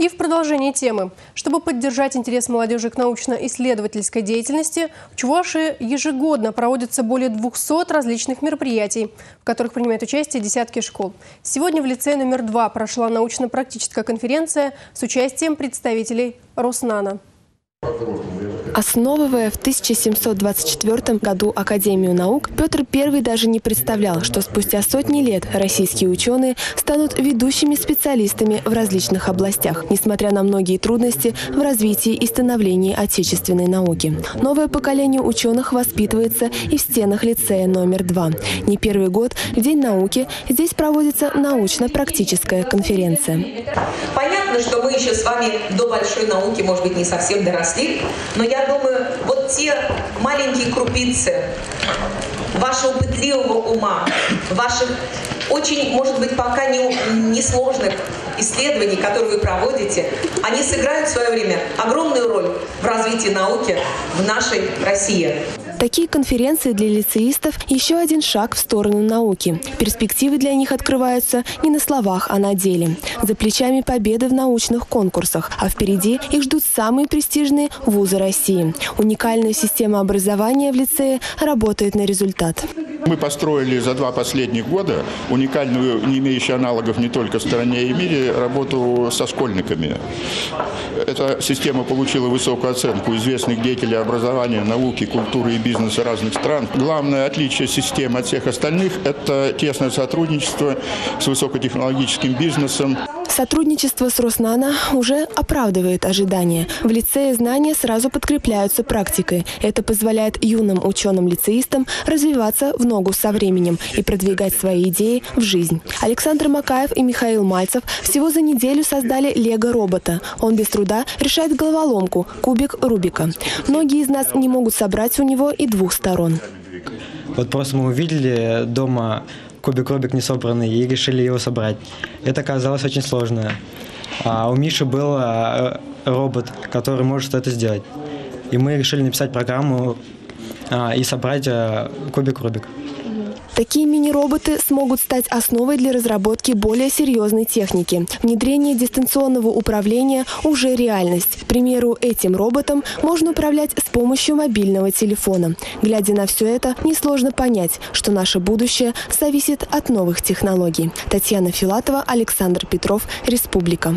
И в продолжении темы. Чтобы поддержать интерес молодежи к научно-исследовательской деятельности, в Чувашии ежегодно проводится более 200 различных мероприятий, в которых принимают участие десятки школ. Сегодня в лицее номер 2 прошла научно-практическая конференция с участием представителей Роснано. Основывая в 1724 году Академию наук, Петр I даже не представлял, что спустя сотни лет российские ученые станут ведущими специалистами в различных областях, несмотря на многие трудности в развитии и становлении отечественной науки. Новое поколение ученых воспитывается и в стенах лицея номер 2. Не первый год в День науки здесь проводится научно-практическая конференция. Понятно, что мы еще с вами до большой науки, может быть, не совсем доросли, но я думаю, вот те маленькие крупицы вашего пытливого ума, ваших очень, может быть, пока несложных исследований, которые вы проводите, они сыграют в свое время огромную роль в развитии науки в нашей России. Такие конференции для лицеистов – еще один шаг в сторону науки. Перспективы для них открываются не на словах, а на деле. За плечами победы в научных конкурсах, а впереди их ждут самые престижные вузы России. Уникальная система образования в лицее работает на результат. Мы построили за два последних года уникальную, не имеющую аналогов не только в стране и мире, работу со школьниками. Эта система получила высокую оценку известных деятелей образования, науки, культуры и бизнеса разных стран. Главное отличие системы от всех остальных – это тесное сотрудничество с высокотехнологическим бизнесом. Сотрудничество с Роснано уже оправдывает ожидания. В лицее знания сразу подкрепляются практикой. Это позволяет юным ученым-лицеистам развиваться в ногу со временем и продвигать свои идеи в жизнь. Александр Макаев и Михаил Мальцев всего за неделю создали лего-робота. Он без труда решает головоломку – кубик Рубика. Многие из нас не могут собрать у него и двух сторон. Вот просто мы увидели дома кубик-рубик не собранный и решили его собрать. Это оказалось очень сложно. А у Миши был робот, который может это сделать. И мы решили написать программу и собрать кубик-рубик. Такие мини-роботы смогут стать основой для разработки более серьезной техники. Внедрение дистанционного управления уже реальность. К примеру, этим роботом можно управлять с помощью мобильного телефона. Глядя на все это, несложно понять, что наше будущее зависит от новых технологий. Татьяна Филатова, Александр Петров, Республика.